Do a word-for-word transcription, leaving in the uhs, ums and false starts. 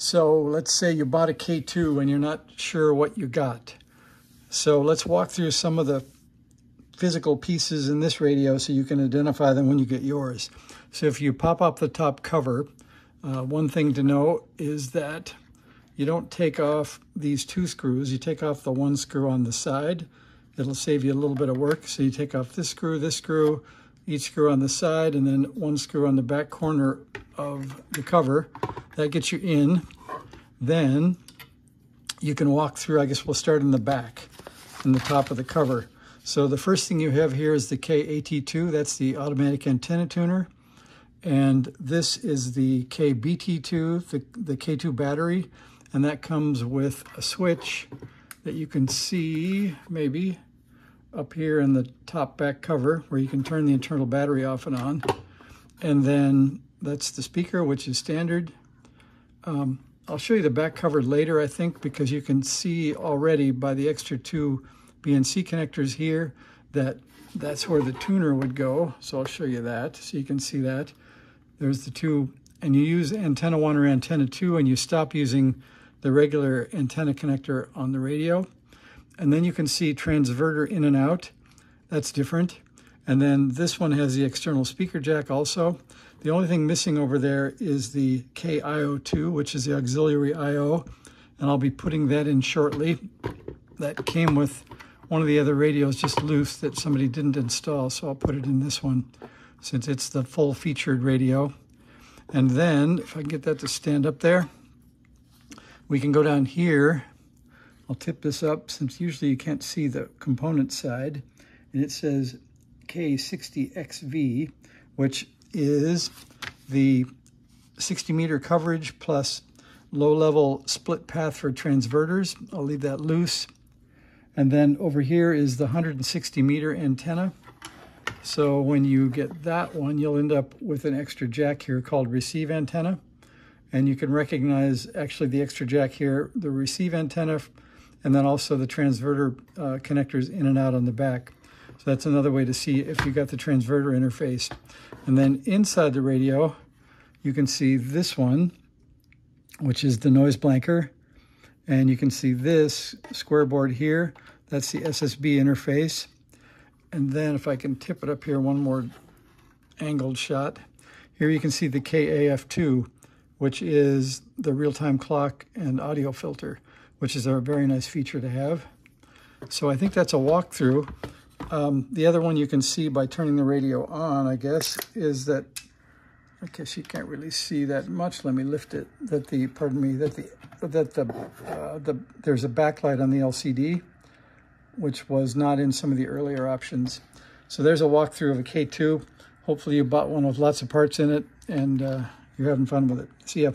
So let's say you bought a K two and you're not sure what you got. So let's walk through some of the physical pieces in this radio so you can identify them when you get yours. So if you pop up the top cover, uh, one thing to know is that you don't take off these two screws, you take off the one screw on the side. It'll save you a little bit of work. So you take off this screw, this screw, each screw on the side, and then one screw on the back corner of the cover. That gets you in. Then you can walk through, I guess we'll start in the back, in the top of the cover. So the first thing you have here is the K A T two, that's the automatic antenna tuner. And this is the K B T two, the, the K two battery. And that comes with a switch that you can see maybe up here in the top back cover where you can turn the internal battery off and on. And then that's the speaker, which is standard. Um, I'll show you the back cover later, I think, because you can see already by the extra two B N C connectors here that that's where the tuner would go. So I'll show you that so you can see that. There's the two, and you use antenna one or antenna two, and you stop using the regular antenna connector on the radio. And then you can see transverter in and out. That's different. And then this one has the external speaker jack also. The only thing missing over there is the K I O two, which is the auxiliary I O, and I'll be putting that in shortly. That came with one of the other radios just loose that somebody didn't install, so I'll put it in this one since it's the full-featured radio. And then, if I can get that to stand up there, we can go down here. I'll tip this up since usually you can't see the component side. And it says K sixty X V, which is the sixty meter coverage plus low-level split path for transverters. I'll leave that loose. And then over here is the one hundred sixty meter antenna. So when you get that one, you'll end up with an extra jack here called receive antenna. And you can recognize actually the extra jack here, the receive antenna, and then also the transverter uh, connectors in and out on the back. So that's another way to see if you got the transverter interface. And then inside the radio, you can see this one, which is the noise blanker. And you can see this square board here. That's the S S B interface. And then if I can tip it up here, one more angled shot. Here you can see the K A F two, which is the real-time clock and audio filter, which is a very nice feature to have. So I think that's a walkthrough. Um, the other one you can see by turning the radio on, I guess, is that, I guess you can't really see that much. Let me lift it, that the, pardon me, that the, that the, uh, the there's a backlight on the L C D, which was not in some of the earlier options. So there's a walkthrough of a K two. Hopefully you bought one with lots of parts in it, and uh, you're having fun with it. See ya.